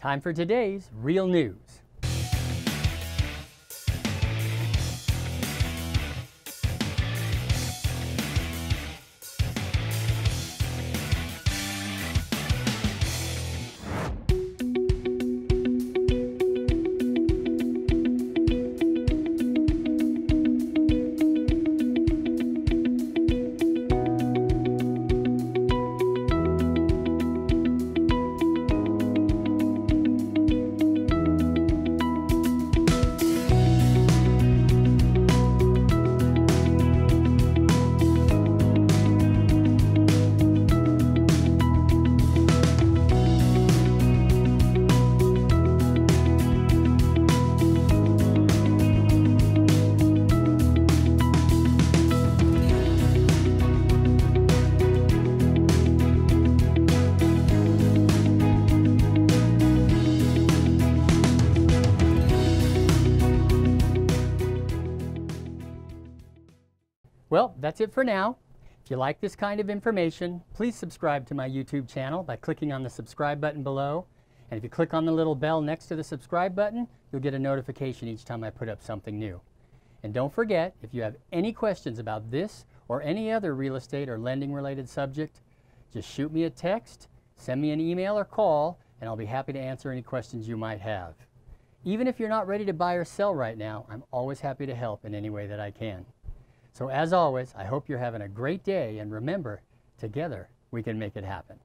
Time for today's Real News. Well, that's it for now. If you like this kind of information, please subscribe to my YouTube channel by clicking on the subscribe button below. And if you click on the little bell next to the subscribe button, you'll get a notification each time I put up something new. And don't forget, if you have any questions about this or any other real estate or lending related subject, just shoot me a text, send me an email or call, and I'll be happy to answer any questions you might have. Even if you're not ready to buy or sell right now, I'm always happy to help in any way that I can. So as always, I hope you're having a great day, and remember, together we can make it happen.